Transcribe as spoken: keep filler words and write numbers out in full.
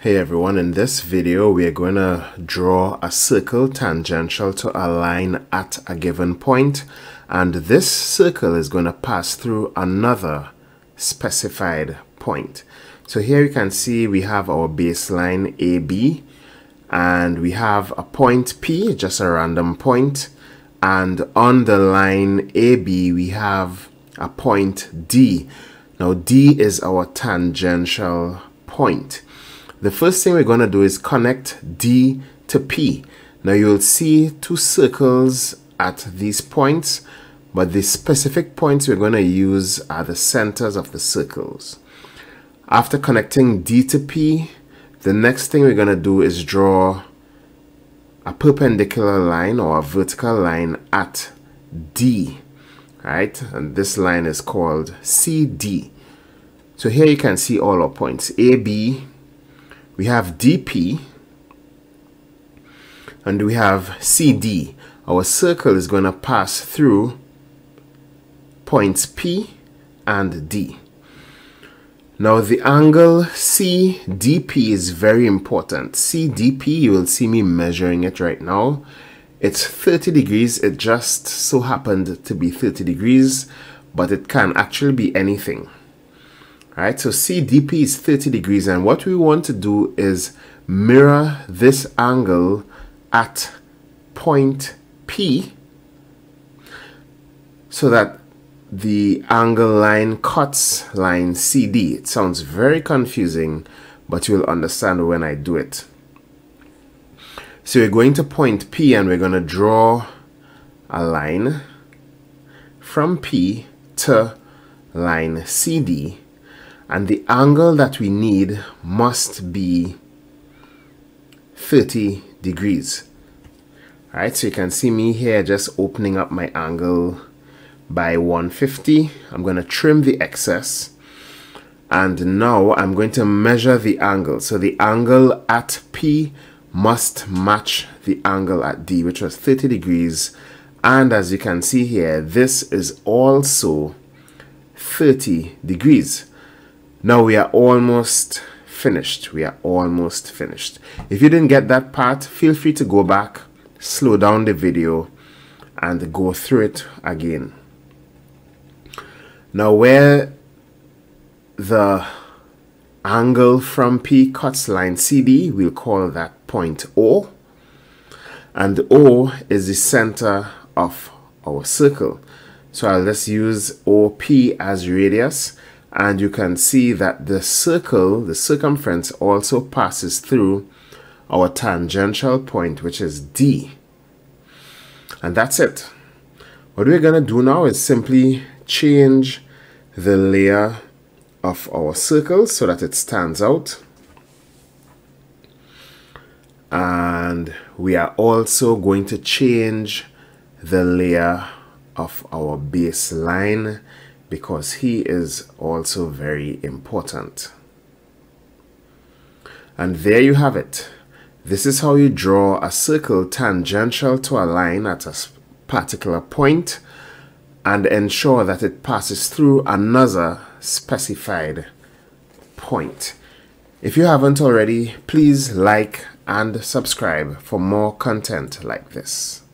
Hey everyone, in this video we are going to draw a circle tangential to a line at a given point, and this circle is going to pass through another specified point. So here you can see we have our baseline A B, and we have a point P, just a random point, and on the line A B we have a point D. Now D is our tangential point. The first thing we're going to do is connect D to P. Now you'll see two circles at these points, but the specific points we're going to use are the centers of the circles. After connecting D to P, the next thing we're going to do is draw a perpendicular line or a vertical line at D. Right? And this line is called C D. So here you can see all our points, A B, we have D P, and we have C D. Our circle is going to pass through points P and D. Now the angle C D P is very important. C D P, you will see me measuring it right now. It's thirty degrees. It just so happened to be thirty degrees, but it can actually be anything. Alright, so C D P is thirty degrees, and what we want to do is mirror this angle at point P so that the angle line cuts line C D. It sounds very confusing, but you'll understand when I do it. So we're going to point P and we're going to draw a line from P to line C D. And the angle that we need must be thirty degrees. All right, so you can see me here just opening up my angle by one fifty. I'm going to trim the excess, and now I'm going to measure the angle. So the angle at P must match the angle at D, which was thirty degrees. And as you can see here, this is also thirty degrees. Now we are almost finished. We are almost finished. If you didn't get that part, feel free to go back, slow down the video, and go through it again. Now where the angle from P cuts line C D, we'll call that point O. And O is the center of our circle. So I'll just use O P as radius. And you can see that the circle, the circumference, also passes through our tangential point, which is D. And that's it. What we're going to do now is simply change the layer of our circle so that it stands out. And we are also going to change the layer of our baseline, because he is also very important. And there you have it. This is how you draw a circle tangential to a line at a particular point and ensure that it passes through another specified point. If you haven't already, please like and subscribe for more content like this.